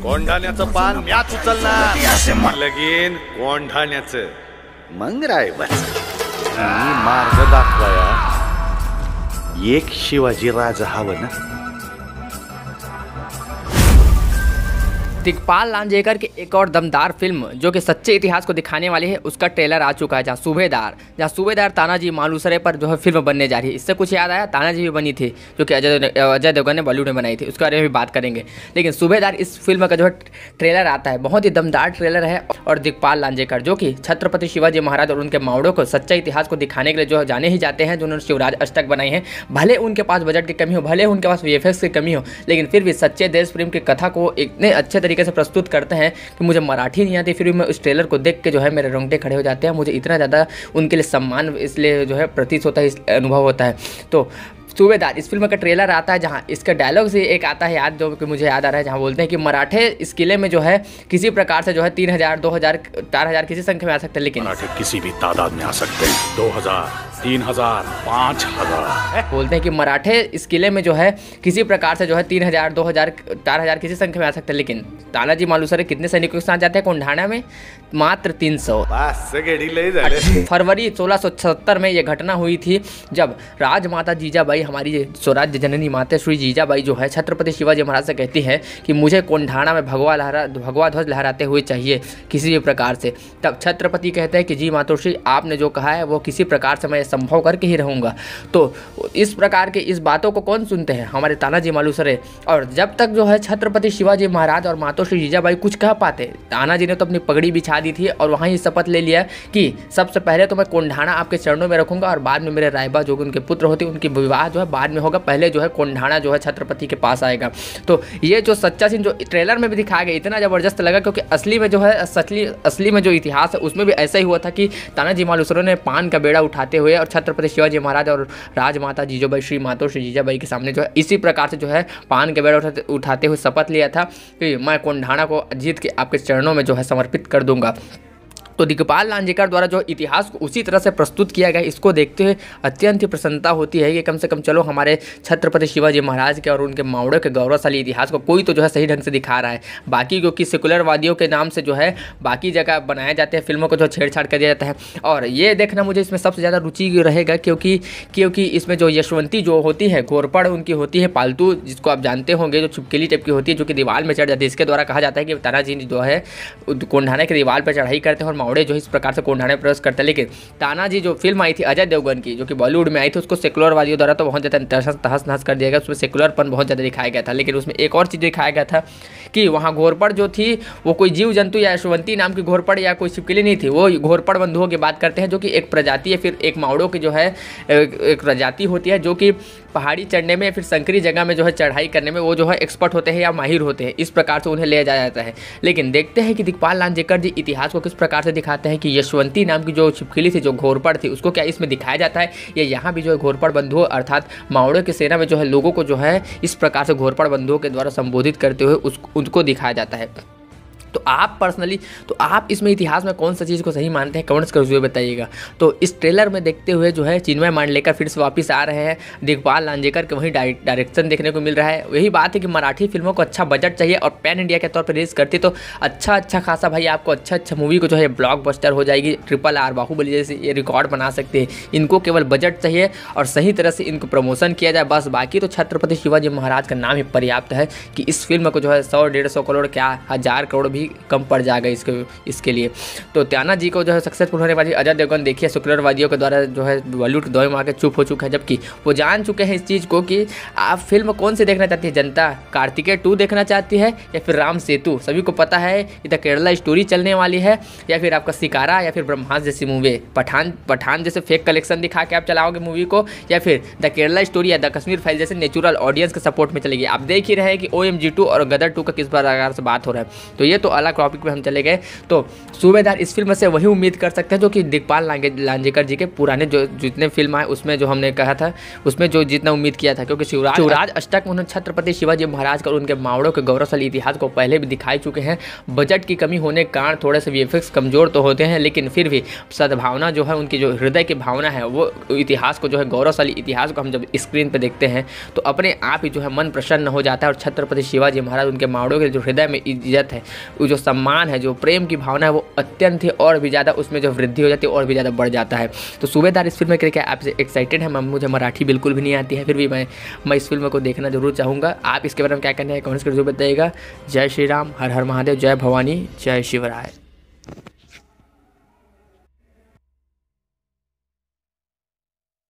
कोंढाण्याचं पान म्याच उचलणार, लगीन कोंढाण्याचं मंग रायबाचं मी मार्ग दाखवाया. एक शिवाजी राजा हवं ना. दिग्पाल लांजेकर की एक और दमदार फिल्म जो कि सच्चे इतिहास को दिखाने वाली है उसका ट्रेलर आ चुका है. जहाँ सूबेदार तानाजी मालूसरे पर जो है फिल्म बनने जा रही है. इससे कुछ याद आया, तानाजी भी बनी थी जो कि अजय देवगन ने बॉलीवुड में बनाई थी, उसके बारे में भी बात करेंगे. लेकिन सूबेदार इस फिल्म का जो है ट्रेलर आता है, बहुत ही दमदार ट्रेलर है. और दिग्पाल लांजेकर जो कि छत्रपति शिवाजी महाराज और उनके मावड़ों को सच्चा इतिहास को दिखाने के लिए जो है जाने ही जाते हैं, जो उन्होंने शिवराज अष्टक बनाई है. भले उनके पास बजट की कमी हो, भले उनके पास VFX की कमी हो, लेकिन फिर भी सच्चे देश प्रेम की कथा को इतने अच्छे तरीके से प्रस्तुत करते हैं कि मुझे मराठी नहीं आती, फिर भी मैं उस ट्रेलर को देख के जो है मेरे रोंगटे खड़े हो जाते हैं. मुझे इतना ज़्यादा उनके लिए सम्मान इसलिए जो है प्रतीत होता है, अनुभव होता है. तो सूबेदार इस फिल्म का ट्रेलर आता है, जहाँ इसका डायलॉग से एक आता है याद, जो कि मुझे याद आ रहा है, जहाँ बोलते हैं कि मराठे इस किले में जो है किसी प्रकार से जो है 3,000, 2,000, 4,000 किसी संख्या में आ सकते हैं, लेकिन मराठे किसी भी तादाद में आ सकते हैं, 2,000, 3,000, 5,000. बोलते हैं कि मराठे इस किले में जो है किसी प्रकार से जो है 3,000, 2,000, 4,000 किसी संख्या में आ सकते हैं, लेकिन तानाजी मालूसरे कितने सैनिकों के साथ जाते हैं कोंढाणा में? मात्र 300. 18 फरवरी 1670 में यह घटना हुई थी, जब राजमाता जीजाबाई, हमारी स्वराज्य जननी माता श्री जीजाबाई जो है छत्रपति शिवाजी महाराज से कहती है कि मुझे कोंढाणा में भगवा ध्वज लहराते हुए चाहिए किसी भी प्रकार से. तब छत्रपति कहते हैं कि जी मातोश्री, आपने जो कहा है वो किसी प्रकार से मैं संभव करके ही रहूँगा. तो इस प्रकार के इस बातों को कौन सुनते हैं? हमारे तानाजी मालूसरे. और जब तक जो है छत्रपति शिवाजी महाराज और मातोश्री जीजाबाई कुछ कह पाते, तानाजी ने तो अपनी पगड़ी बिछा दी थी और वहाँ ही शपथ ले लिया कि सबसे पहले तो मैं कोंढाणा आपके चरणों में रखूँगा और बाद में मेरे रायबा जो उनके पुत्र होते उनकी विवाह जो है बाद में होगा, पहले जो है कोंढाणा जो है छत्रपति के पास आएगा. तो ये जो सच्चा सीन जो ट्रेलर में भी दिखाया गया इतना ज़बरदस्त लगा, क्योंकि असली में जो है असली में जो इतिहास है उसमें भी ऐसा ही हुआ था कि तानाजी मालूसरे ने पान का बेड़ा उठाते हुए और छत्रपति शिवाजी महाराज और राजमाता जीजाबाई श्री जीजाबाई के सामने जो है इसी प्रकार से जो है पान का बेड़ा उठाते हुए शपथ लिया था कि मैं कोंढाणा को जीत के आपके चरणों में जो है समर्पित कर दूंगा. तो दिग्पाल लांजेकर द्वारा जो इतिहास को उसी तरह से प्रस्तुत किया गया, इसको देखते हुए अत्यंत ही प्रसन्नता होती है कि कम से कम चलो हमारे छत्रपति शिवाजी महाराज के और उनके मावड़ों के गौरवशाली इतिहास को कोई तो जो है सही ढंग से दिखा रहा है. बाकी क्योंकि सेकुलरवादियों के नाम से जो है बाकी जगह बनाए जाते हैं, फिल्मों को जो छेड़छाड़ कर दिया जाता है. और ये देखना मुझे इसमें सबसे ज़्यादा रुचि रहेगा, क्योंकि इसमें जो यशवंती जो होती है, घोरपड़ उनकी होती है पालतू, जिसको आप जानते होंगे, जो छिपकली टाइप की होती है, जो कि दीवार में चढ़ जाती है. इसके द्वारा कहा जाता है कि तानाजी जो है कोंढाणा की दीवार पर चढ़ाई करते हैं और मावड़े जो इस प्रकार से कोंढाणा प्रवेश करते हैं. लेकिन तानाजी जो फिल्म आई थी अजय देवगन की, जो कि बॉलीवुड में आई थी, उसको सेकुलरवादियों द्वारा तो बहुत ज़्यादा तहस नहस कर दिया गया, उसमें सेकुलरपन बहुत ज़्यादा दिखाया गया था. लेकिन उसमें एक और चीज़ दिखाया गया था कि वहाँ घोरपड़ जो थी वो कोई जीव जंतु या यशवंती नाम की घोरपड़ या कोई छिपकली नहीं थी, वो घोरपड़ बंधुओं की बात करते हैं, जो कि एक प्रजाति है, फिर एक मावड़ों की जो है एक प्रजाति होती है जो कि पहाड़ी चढ़ने में या फिर संकरी जगह में जो है चढ़ाई करने में वो जो है एक्सपर्ट होते हैं या माहिर होते हैं. इस प्रकार से उन्हें ले जाया जाता है. लेकिन देखते हैं कि दिग्पाल लांजेकर जी इतिहास को किस प्रकार से दिखाते हैं कि यशवंती नाम की जो छिपकली थी, जो घोरपड़ थी, उसको क्या इसमें दिखाया जाता है या यहाँ भी जो है घोरपड़ बंधुओं अर्थात मावड़ों की सेना में जो है लोगों को जो है इस प्रकार से घोरपड़ बंधुओं के द्वारा संबोधित करते हुए उनको दिखाया जाता है. तो आप पर्सनली आप इसमें इतिहास में कौन सा चीज़ को सही मानते हैं, कमेंट्स करते हुए बताइएगा. तो इस ट्रेलर में देखते हुए जो है चिनमय मांडलेकर फिर से वापस आ रहे हैं, दिग्पाल लांजेकर के वही डायरेक्शन देखने को मिल रहा है. यही बात है कि मराठी फिल्मों को अच्छा बजट चाहिए और पैन इंडिया के तौर पर रिलीज़ करती तो अच्छा खासा भाई आपको अच्छा मूवी को जो है ब्लॉकबस्टर हो जाएगी, RRR बाहूबली जैसे ये रिकॉर्ड बना सकते हैं. इनको केवल बजट चाहिए और सही तरह से इनको प्रमोशन किया जाए बस. बाकी तो छत्रपति शिवाजी महाराज का नाम ही पर्याप्त है कि इस फिल्म को जो है 100-150 करोड़ क्या 1000 करोड़ भी कम पड़ जाएगा इसके लिए. तो तानाजी को जो है सक्सेसफुल होने वाली अजय देवगन देखिए सेकुलरवादियों के द्वारा जो है बॉलीवुड दौर में आके चुप हो चुका है, जबकि वो जान चुके हैं इस चीज़ को कि आप फिल्म कौन से देखना चाहती है. जनता कार्तिकेय 2 देखना चाहती है या फिर राम सेतु, सभी को पता है कि द केरला स्टोरी चलने वाली है, या फिर आपका सिकारा या फिर ब्रह्मास्त्र जैसी मूवी, पठान जैसे फेक कलेक्शन दिखा के आप चलाओगे मूवी को, या फिर द केरला स्टोरी या द कश्मीर फाइल जैसे नेचुरल ऑडियंस के सपोर्ट में चलेगी. आप देख ही रहे हैं कि OMG 2 और गदर 2 का किस प्रकार से बात हो रहा है. तो ये तो अलग टॉपिक पे हम चले गए। तो सूबेदार इस फिल्म से वही उम्मीद कर सकते हैं जो कि दिग्पाल लांजेकर जी के पुराने जो जितने फिल्म आए उसमें जो हमने कहा था उसमें जो जितना उम्मीद किया था, क्योंकि शिवराज अष्टक में उन्होंने छत्रपति शिवाजी महाराज का उनके मावड़ों के गौरवशाली इतिहास को पहले भी दिखाई चुके हैं। बजट की कमी होने के कारण थोड़े से वीएफएक्स कमज़ोर तो होते हैं, लेकिन फिर भी सद्भावना जो है उनकी जो हृदय की भावना है वो इतिहास को जो है गौरवशाली इतिहास को हम जब स्क्रीन पर देखते हैं तो अपने आप ही जो है मन प्रसन्न हो जाता है। और छत्रपति शिवाजी महाराज उनके मावड़ों के जो हृदय में इज्जत है, वो जो सम्मान है, जो प्रेम की भावना है वो अत्यंत ही और भी ज़्यादा उसमें जो वृद्धि हो जाती है और भी ज़्यादा बढ़ जाता है। तो सूबेदार इस फिल्म में करके आपसे एक्साइटेड है। मुझे मराठी बिल्कुल भी नहीं आती है, फिर भी मैं इस फिल्म को देखना जरूर चाहूँगा। आप इसके बारे में क्या कहना है कमेंट्स करके जरूर बताइएगा। जय श्री राम, हर हर महादेव, जय भवानी, जय शिवराय।